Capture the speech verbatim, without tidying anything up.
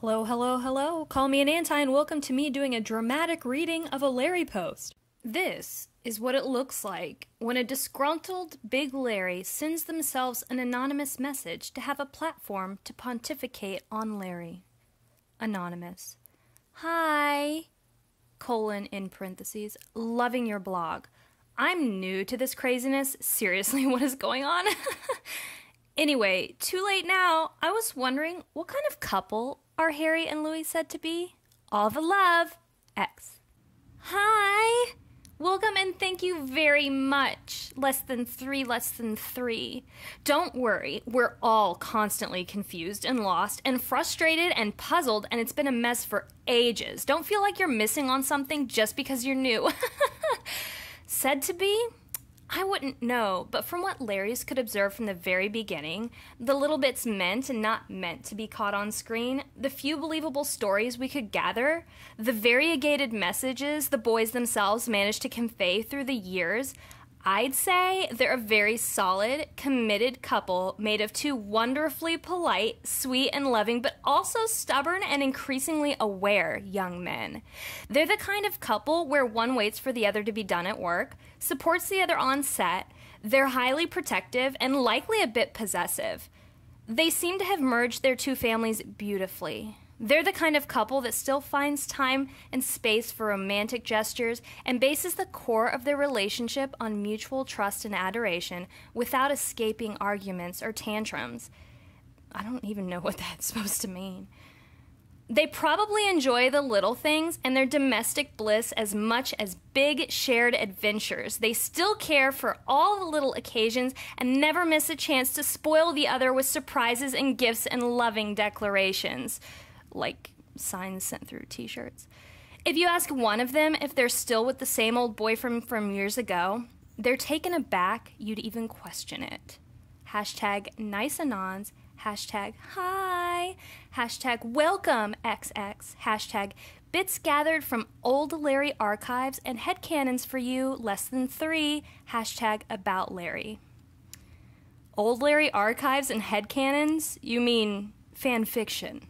Hello, hello, hello. Call me an anti and welcome to me doing a dramatic reading of a Larry post. This is what it looks like when a disgruntled Big Larry sends themselves an anonymous message to have a platform to pontificate on Larry. Anonymous. Hi, colon in parentheses, loving your blog. I'm new to this craziness. Seriously, what is going on? Anyway, too late now. I was wondering what kind of couple are Harry and Louis said to be? All the love, X. Hi! Welcome and thank you very much. Less than three, less than three. Don't worry, we're all constantly confused and lost and frustrated and puzzled, and it's been a mess for ages. Don't feel like you're missing on something just because you're new. Said to be? I wouldn't know, but from what Larry's could observe from the very beginning, the little bits meant and not meant to be caught on screen, the few believable stories we could gather, the variegated messages the boys themselves managed to convey through the years, I'd say they're a very solid, committed couple made of two wonderfully polite, sweet, and loving, but also stubborn and increasingly aware young men. They're the kind of couple where one waits for the other to be done at work, supports the other on set, they're highly protective, and likely a bit possessive. They seem to have merged their two families beautifully. They're the kind of couple that still finds time and space for romantic gestures and bases the core of their relationship on mutual trust and adoration without escaping arguments or tantrums. I don't even know what that's supposed to mean. They probably enjoy the little things and their domestic bliss as much as big shared adventures. They still care for all the little occasions and never miss a chance to spoil the other with surprises and gifts and loving declarations. Like signs sent through t-shirts. If you ask one of them if they're still with the same old boyfriend from years ago, they're taken aback you'd even question it. Hashtag niceanons, hashtag hi, hashtag welcome X X, hashtag bits gathered from old Larry archives and headcanons for you, less than three, hashtag about Larry. Old Larry archives and headcanons? You mean fan fiction.